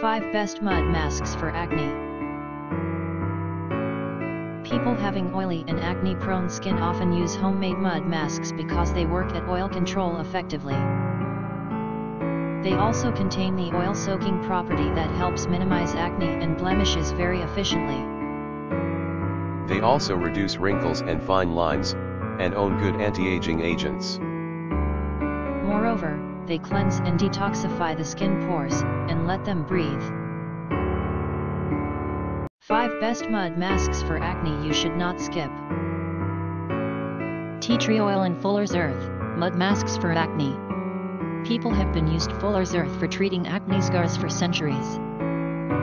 5 Best Mud Masks for Acne. People having oily and acne-prone skin often use homemade mud masks because they work at oil control effectively. They also contain the oil-soaking property that helps minimize acne and blemishes very efficiently. They also reduce wrinkles and fine lines, and own good anti-aging agents. Moreover, they cleanse and detoxify the skin pores, and let them breathe. 5 Best Mud Masks for Acne You Should Not Skip. Tea Tree Oil and Fuller's Earth, Mud Masks for Acne. People have been used Fuller's Earth for treating acne scars for centuries.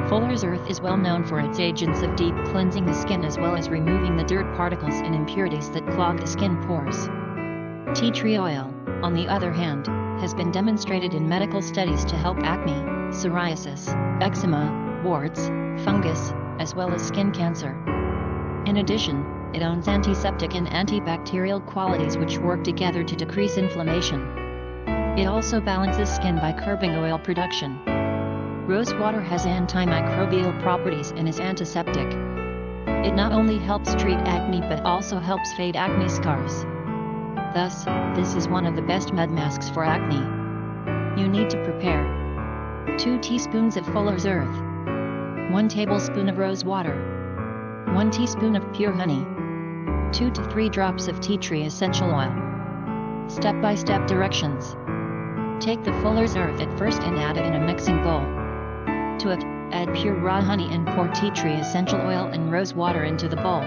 Fuller's Earth is well known for its agents of deep cleansing the skin as well as removing the dirt particles and impurities that clog the skin pores. Tea tree oil, on the other hand, has been demonstrated in medical studies to help acne, psoriasis, eczema, warts, fungus, as well as skin cancer. In addition, it owns antiseptic and antibacterial qualities which work together to decrease inflammation. It also balances skin by curbing oil production. Rose water has antimicrobial properties and is antiseptic. It not only helps treat acne but also helps fade acne scars. Thus, this is one of the best mud masks for acne. You need to prepare 2 teaspoons of Fuller's Earth, 1 tablespoon of rose water, 1 teaspoon of pure honey, 2 to 3 drops of tea tree essential oil. Step-by-step directions. Take the Fuller's Earth at first and add it in a mixing bowl. To it, add pure raw honey and pour tea tree essential oil and rose water into the bowl.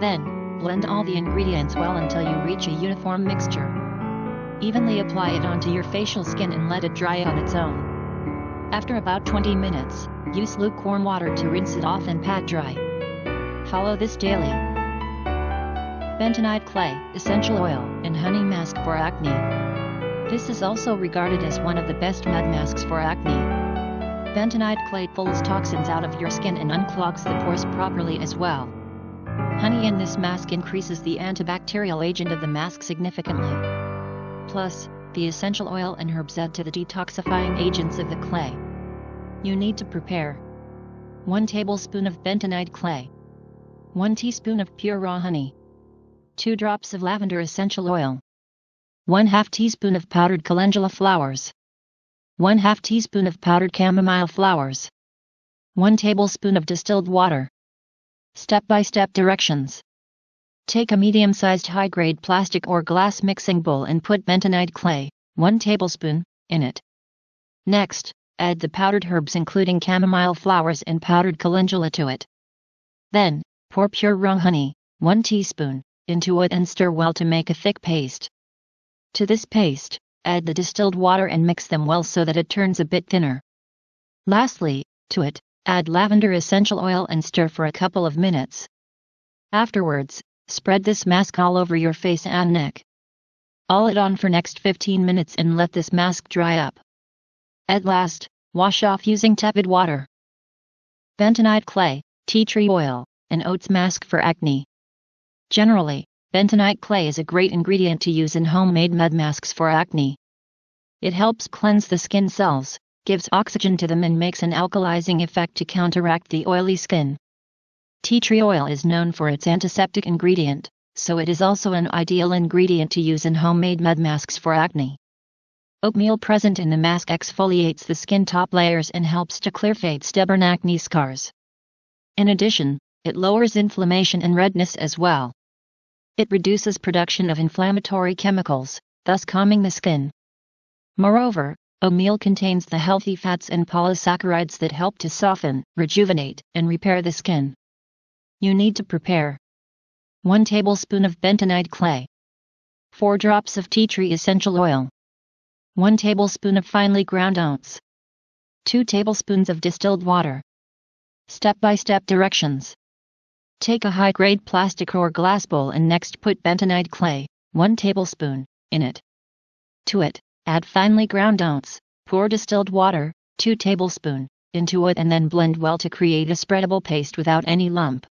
Then, blend all the ingredients well until you reach a uniform mixture. Evenly apply it onto your facial skin and let it dry on its own. After about 20 minutes, use lukewarm water to rinse it off and pat dry. Follow this daily. Bentonite clay, essential oil, and honey mask for acne. This is also regarded as one of the best mud masks for acne. Bentonite clay pulls toxins out of your skin and unclogs the pores properly as well. Honey in this mask increases the antibacterial agent of the mask significantly. Plus, the essential oil and herbs add to the detoxifying agents of the clay. You need to prepare 1 tablespoon of bentonite clay, 1 teaspoon of pure raw honey, 2 drops of lavender essential oil, 1/2 teaspoon of powdered calendula flowers, 1/2 teaspoon of powdered chamomile flowers, 1 tablespoon of distilled water. Step-by-step directions. Take a medium-sized high-grade plastic or glass mixing bowl and put bentonite clay, 1 tablespoon, in it. Next, add the powdered herbs including chamomile flowers and powdered calendula to it. Then, pour pure raw honey, 1 teaspoon, into it and stir well to make a thick paste. To this paste, add the distilled water and mix them well so that it turns a bit thinner. Lastly, to it, add lavender essential oil and stir for a couple of minutes. Afterwards, spread this mask all over your face and neck. All it on for next 15 minutes and let this mask dry up. At last, wash off using tepid water. Bentonite clay, tea tree oil, and oats mask for acne. Generally, bentonite clay is a great ingredient to use in homemade mud masks for acne. It helps cleanse the skin cells, gives oxygen to them and makes an alkalizing effect to counteract the oily skin. Tea tree oil is known for its antiseptic ingredient, so it is also an ideal ingredient to use in homemade mud masks for acne. Oatmeal present in the mask exfoliates the skin top layers and helps to clear fade stubborn acne scars. In addition, it lowers inflammation and redness as well. It reduces production of inflammatory chemicals, thus calming the skin. Moreover, oatmeal contains the healthy fats and polysaccharides that help to soften, rejuvenate, and repair the skin. You need to prepare 1 tablespoon of bentonite clay, 4 drops of tea tree essential oil, 1 tablespoon of finely ground oats, 2 tablespoons of distilled water. Step-by-step directions. Take a high-grade plastic or glass bowl and next put bentonite clay, 1 tablespoon, in it. To it, add finely ground oats, pour distilled water, 2 tablespoons, into it and then blend well to create a spreadable paste without any lump.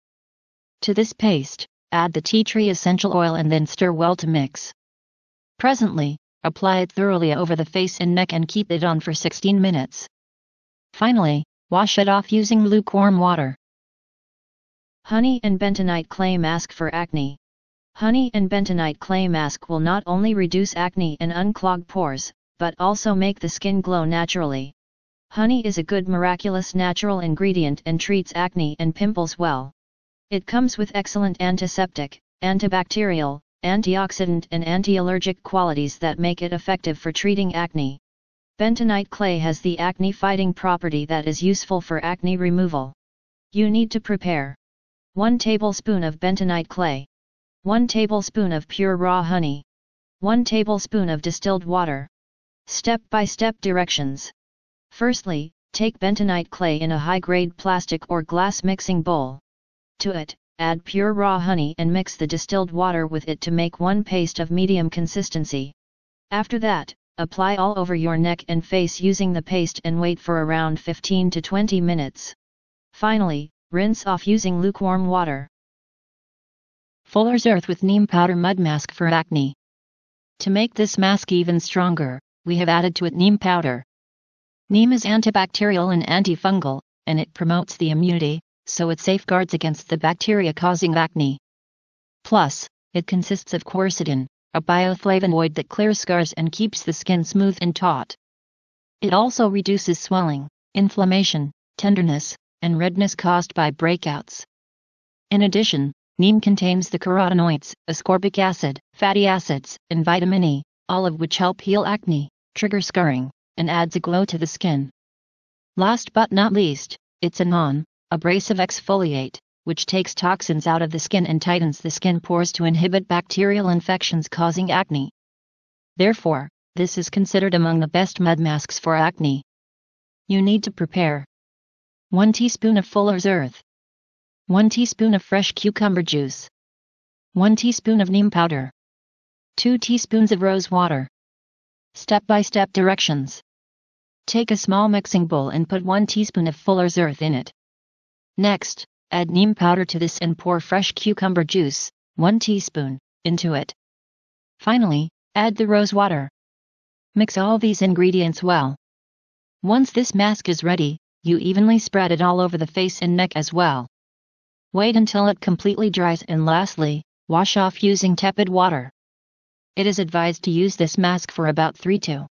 To this paste, add the tea tree essential oil and then stir well to mix. Presently, apply it thoroughly over the face and neck and keep it on for 16 minutes. Finally, wash it off using lukewarm water. Honey and bentonite clay mask for acne. Honey and bentonite clay mask will not only reduce acne and unclog pores, but also make the skin glow naturally. Honey is a good miraculous natural ingredient and treats acne and pimples well. It comes with excellent antiseptic, antibacterial, antioxidant and anti-allergic qualities that make it effective for treating acne. Bentonite clay has the acne-fighting property that is useful for acne removal. You need to prepare 1 tablespoon of bentonite clay, 1 tablespoon of pure raw honey, 1 tablespoon of distilled water. Step-by-step directions. Firstly, take bentonite clay in a high-grade plastic or glass mixing bowl. To it, add pure raw honey and mix the distilled water with it to make one paste of medium consistency. After that, apply all over your neck and face using the paste and wait for around 15 to 20 minutes. Finally, rinse off using lukewarm water. Fuller's Earth with Neem Powder Mud Mask for Acne. To make this mask even stronger, we have added to it neem powder. Neem is antibacterial and antifungal, and it promotes the immunity, so it safeguards against the bacteria causing acne. Plus, it consists of quercetin, a bioflavonoid that clears scars and keeps the skin smooth and taut. It also reduces swelling, inflammation, tenderness, and redness caused by breakouts. In addition, neem contains the carotenoids, ascorbic acid, fatty acids, and vitamin E, all of which help heal acne, trigger scarring, and adds a glow to the skin. Last but not least, it's a non-abrasive exfoliate, which takes toxins out of the skin and tightens the skin pores to inhibit bacterial infections causing acne. Therefore, this is considered among the best mud masks for acne. You need to prepare 1 teaspoon of Fuller's Earth, 1 teaspoon of fresh cucumber juice, 1 teaspoon of neem powder, 2 teaspoons of rose water. Step-by-step directions. Take a small mixing bowl and put 1 teaspoon of Fuller's Earth in it. Next, add neem powder to this and pour fresh cucumber juice, 1 teaspoon, into it. Finally, add the rose water. Mix all these ingredients well. Once this mask is ready, you evenly spread it all over the face and neck as well. Wait until it completely dries and lastly, wash off using tepid water. It is advised to use this mask for about 3 to